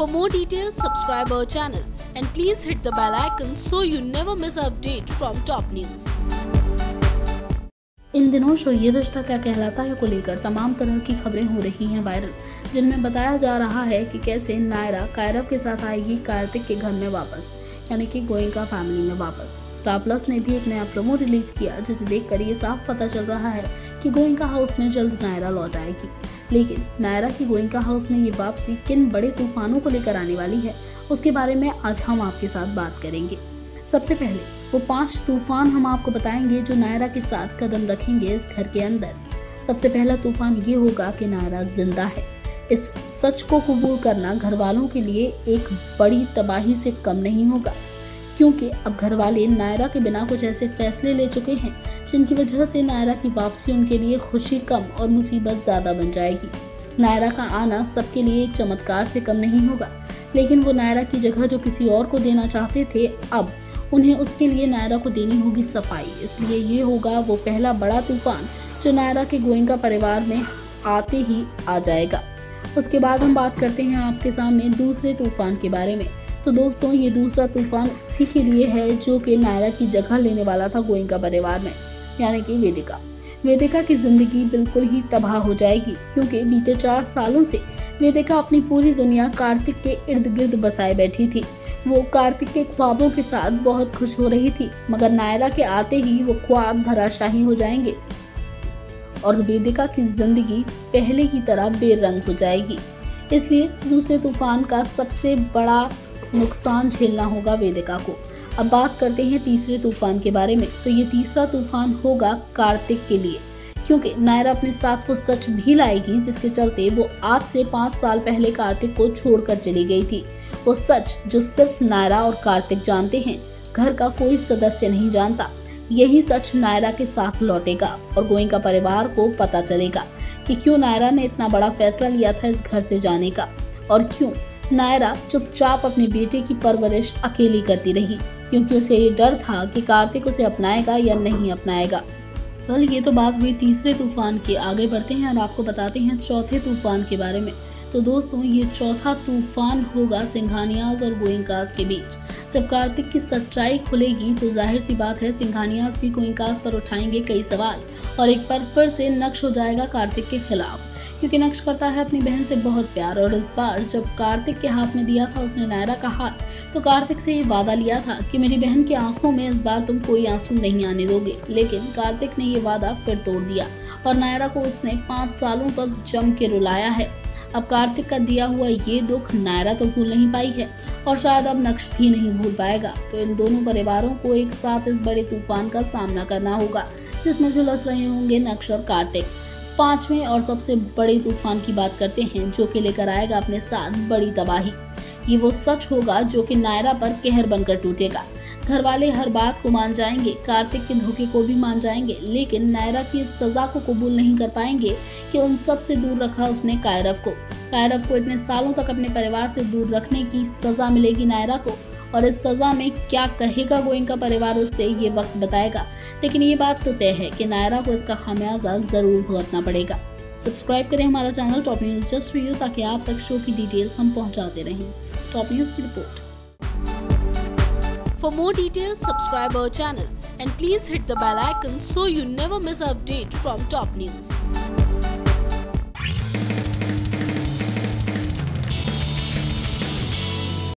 For more details, subscribe our channel and please hit the bell icon so you never miss an update from Top News. इन दिनों ये रिश्ता क्या कहलाता है को लेकर तमाम तरह की खबरें हो रही हैं वायरल, जिनमें बताया जा रहा है कि कैसे नायरा कायरव के साथ आएगी कार्तिक के घर में वापस, यानी कि गोयंका फैमिली में वापस। स्टार प्लस ने भी एक नया प्रोमो रिलीज किया, जिसे देखकर ये साफ पता चल रहा है कि गोयंका हाउस में जल्द नायरा लौट आएगी। लेकिन नायरा की गोयंका हाउस में ये वापसी किन बड़े तूफानों को लेकर आने वाली है, उसके बारे में आज हम आपके साथ बात करेंगे। सबसे पहले वो 5 तूफान हम आपको बताएंगे जो नायरा के साथ कदम रखेंगे इस घर के अंदर। सबसे पहला तूफान ये होगा कि नायरा जिंदा है। इस सच को कबूल करना घर वालों के लिए एक बड़ी तबाही से कम नहीं होगा, क्योंकि अब घर वाले नायरा के बिना कुछ ऐसे फैसले ले चुके हैं जिनकी वजह से नायरा की वापसी उनके लिए खुशी कम और मुसीबत ज़्यादा बन जाएगी। नायरा का आना सबके लिए एक चमत्कार से कम नहीं होगा, लेकिन वो नायरा की जगह जो किसी और को देना चाहते थे, अब उन्हें उसके लिए नायरा को देनी होगी सफाई। इसलिए ये होगा वो पहला बड़ा तूफान जो नायरा के गोयंका परिवार में आते ही आ जाएगा। उसके बाद हम बात करते हैं आपके सामने दूसरे तूफान के बारे में। तो दोस्तों, ये दूसरा तूफान उसी के लिए है जो कि नायरा की जगह लेने वाला था गोयंका परिवार में, यानी कि वेदिका। वेदिका की जिंदगी बिल्कुल ही तबाह हो जाएगी, क्योंकि बीते 4 सालों से वेदिका अपनी पूरी दुनिया कार्तिक के इर्द गिर्द बसाए बैठी थी। वो कार्तिक के ख्वाबों के साथ बहुत खुश हो रही थी, मगर नायरा के आते ही वो ख्वाब धराशाही हो जाएंगे और वेदिका की जिंदगी पहले की तरह बेरंग हो जाएगी। इसलिए दूसरे तूफान का सबसे बड़ा नुकसान झेलना होगा वेदिका को। अब बात करते हैं तीसरे तूफान के बारे में। तो ये तीसरा तूफान होगा कार्तिक के लिए, क्योंकि नायरा अपने साथ वो सच भी लाएगी जिसके चलते वो आज से 5 साल पहले कार्तिक को छोड़कर चली गई थी। वो सच जो सिर्फ नायरा और कार्तिक जानते हैं, घर का कोई सदस्य नहीं जानता। यही सच नायरा के साथ लौटेगा और गोयंका परिवार को पता चलेगा कि क्यों नायरा ने इतना बड़ा फैसला लिया था इस घर से जाने का, और क्यों नायरा चुपचाप अपने बेटे की परवरिश अकेली करती रही, क्योंकि उसे ये डर था कि कार्तिक उसे अपनाएगा या नहीं अपनाएगा। चल, ये तो बात हुई तीसरे तूफान की। आगे बढ़ते हैं और आपको बताते हैं चौथे तूफान के बारे में। तो दोस्तों, ये चौथा तूफान होगा सिंघानियाज और गोयंकाज के बीच। जब कार्तिक की सच्चाई खुलेगी तो जाहिर सी बात है सिंघानियाज भी गोयंकाज पर उठाएंगे कई सवाल, और एक बार फिर से नक्श हो जाएगा कार्तिक के खिलाफ, क्योंकि नक्श करता है अपनी बहन से बहुत प्यार। और इस बार जब कार्तिक के हाथ में दिया था उसने नायरा का हाथ, तो कार्तिक से ये वादा लिया था कि मेरी बहन की आंखों में इस बार तुम कोई आंसू नहीं आने दोगे। लेकिन कार्तिक ने ये वादा फिर तोड़ दिया और नायरा को उसने 5 सालों तक जम के रुलाया है। अब कार्तिक का दिया हुआ ये दुख नायरा तो भूल नहीं पाई है, और शायद अब नक्श भी नहीं भूल पाएगा। तो इन दोनों परिवारों को एक साथ इस बड़े तूफान का सामना करना होगा, जिसमें झुलस रहे होंगे नक्श और कार्तिक। 5वें और सबसे बड़े तूफान की बात करते हैं, जो कि लेकर आएगा अपने साथ बड़ी तबाही। ये वो सच होगा जो कि नायरा पर कहर बनकर टूटेगा। घर वाले हर बात को मान जाएंगे, कार्तिक के धोखे को भी मान जाएंगे, लेकिन नायरा की इस सजा को कबूल नहीं कर पाएंगे कि उन सब से दूर रखा उसने कायरव को। कायरव को इतने सालों तक अपने परिवार से दूर रखने की सजा मिलेगी नायरा को, और इस सज़ा में क्या कहेगा गोयंका परिवार उससे ये वक्त बताएगा। लेकिन ये बात तो तय है कि नायरा को इसका खामियाजा ज़रूर भुगतना पड़ेगा। सब्सक्राइब करें हमारा channel top news just for you, ताकि आप तक शो की डिटेल्स हम पहुंचाते रहें। टॉप न्यूज़ की report. For more details subscribe our channel and please hit the bell icon so you never miss update from top news.